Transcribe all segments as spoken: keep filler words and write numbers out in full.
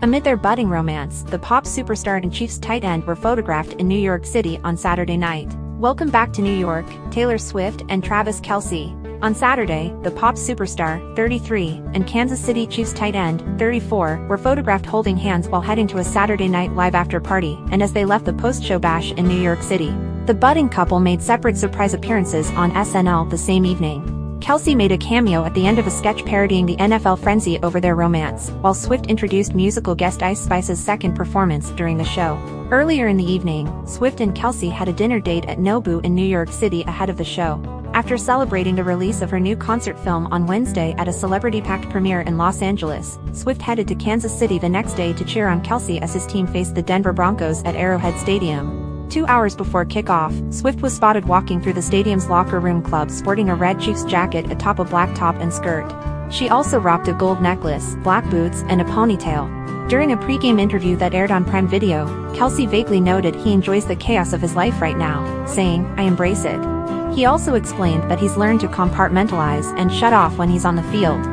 Amid their budding romance, the pop superstar and Chiefs tight end were photographed in New York City on Saturday night. Welcome back to New York, Taylor Swift and Travis Kelce. On Saturday, the pop superstar, thirty-three, and Kansas City Chiefs tight end, thirty-four, were photographed holding hands while heading to a Saturday Night Live after party and as they left the post-show bash in New York City. The budding couple made separate surprise appearances on S N L the same evening. Kelce made a cameo at the end of a sketch parodying the N F L frenzy over their romance, while Swift introduced musical guest Ice Spice's second performance during the show. Earlier in the evening, Swift and Kelce had a dinner date at Nobu in New York City ahead of the show. After celebrating the release of her new concert film on Wednesday at a celebrity-packed premiere in Los Angeles, Swift headed to Kansas City the next day to cheer on Kelce as his team faced the Denver Broncos at Arrowhead Stadium. Two hours before kickoff, Swift was spotted walking through the stadium's locker room club sporting a red Chiefs jacket atop a black top and skirt. She also rocked a gold necklace, black boots, and a ponytail. During a pre-game interview that aired on Prime Video, Kelce vaguely noted he enjoys the chaos of his life right now, saying, "I embrace it." He also explained that he's learned to compartmentalize and shut off when he's on the field.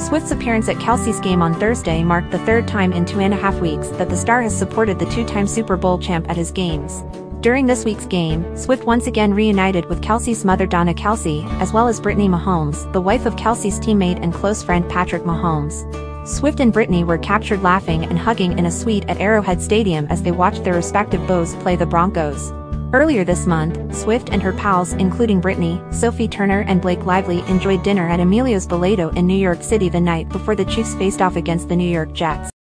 Swift's appearance at Kelce's game on Thursday marked the third time in two and a half weeks that the star has supported the two-time Super Bowl champ at his games. During this week's game, Swift once again reunited with Kelce's mother Donna Kelce, as well as Brittany Mahomes, the wife of Kelce's teammate and close friend Patrick Mahomes. Swift and Brittany were captured laughing and hugging in a suite at Arrowhead Stadium as they watched their respective beaux play the Broncos. Earlier this month, Swift and her pals including Brittany, Sophie Turner and Blake Lively enjoyed dinner at Emilio's Ballato in New York City the night before the Chiefs faced off against the New York Jets.